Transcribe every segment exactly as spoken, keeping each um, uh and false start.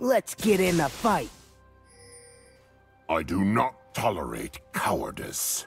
Let's get in the fight. I do not tolerate cowardice.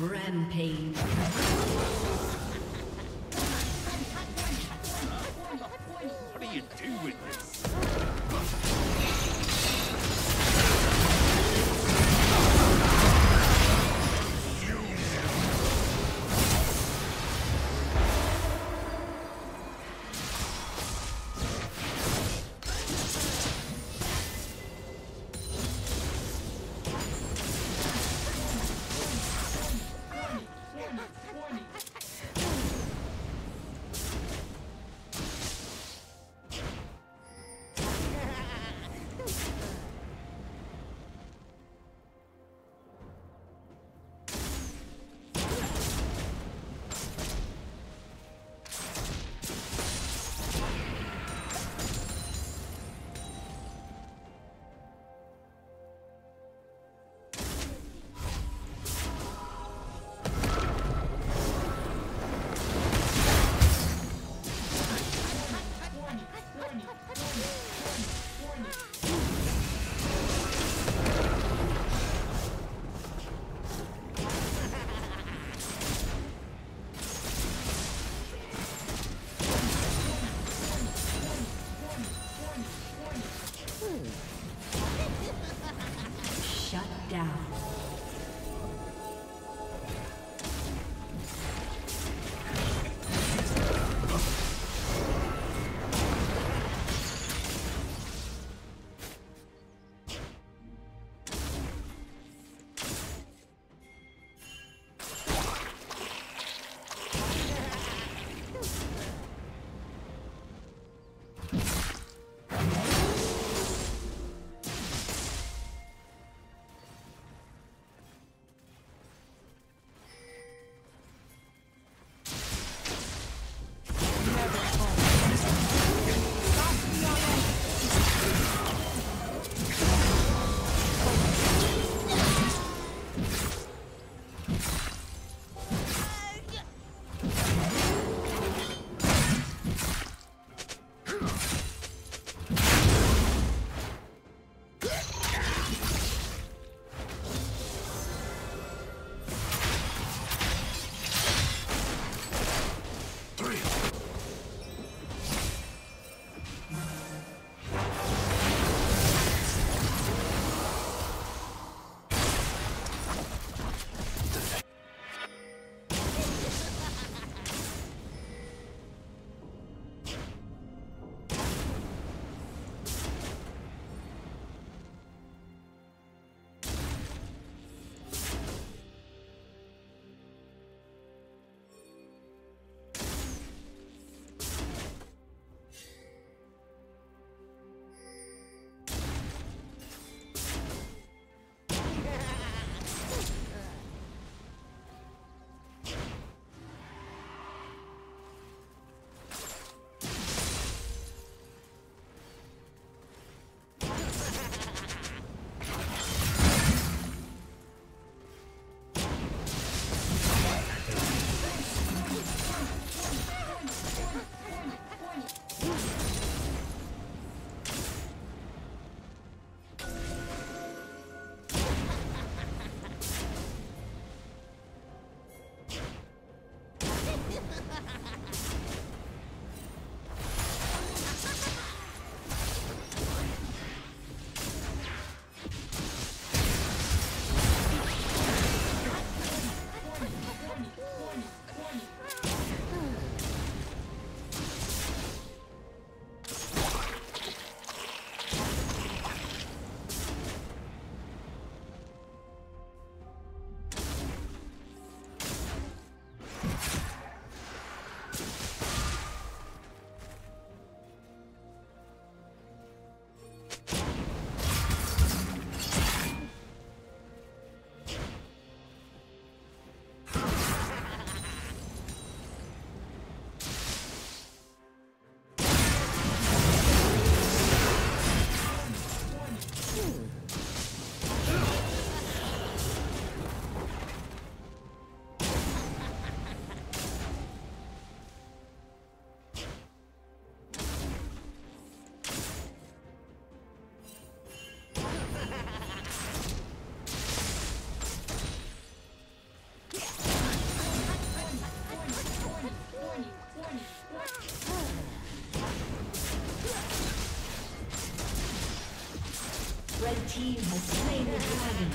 Rampage. What do you do with this? Red team has slain the dragon.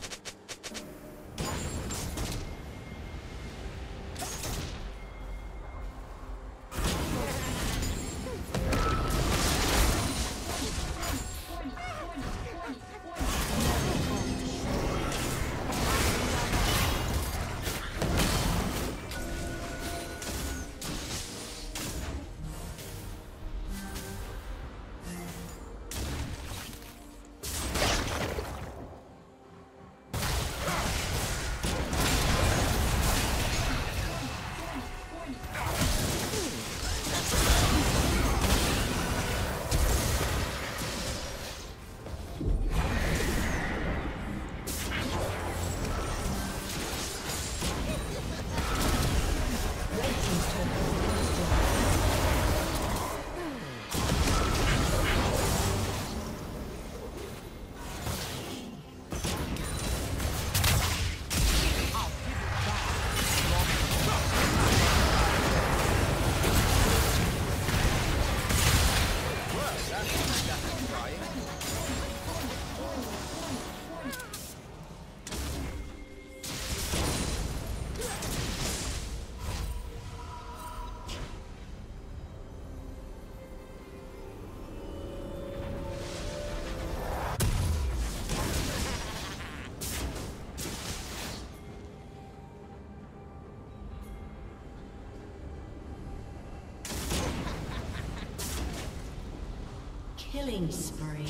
Killing spree.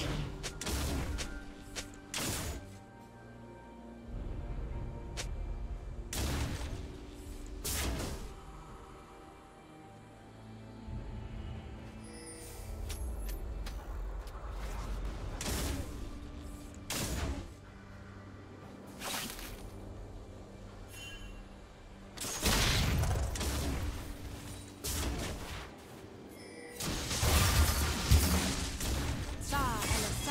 Star and a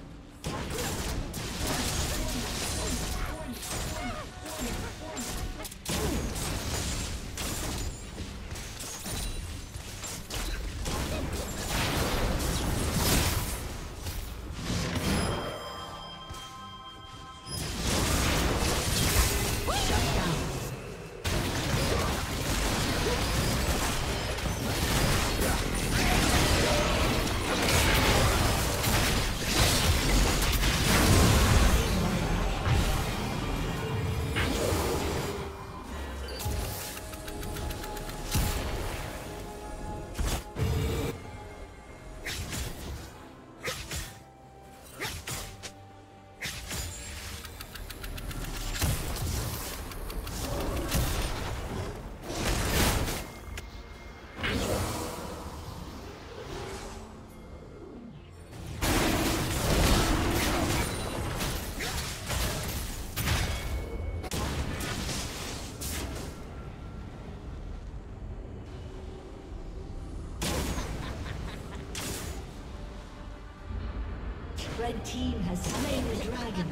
Red team has slain the dragon.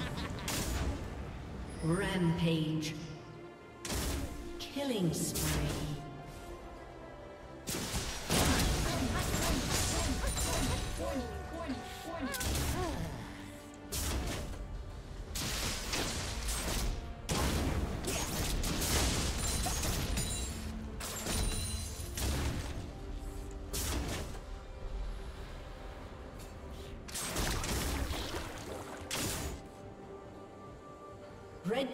Rampage. Killing spree. Red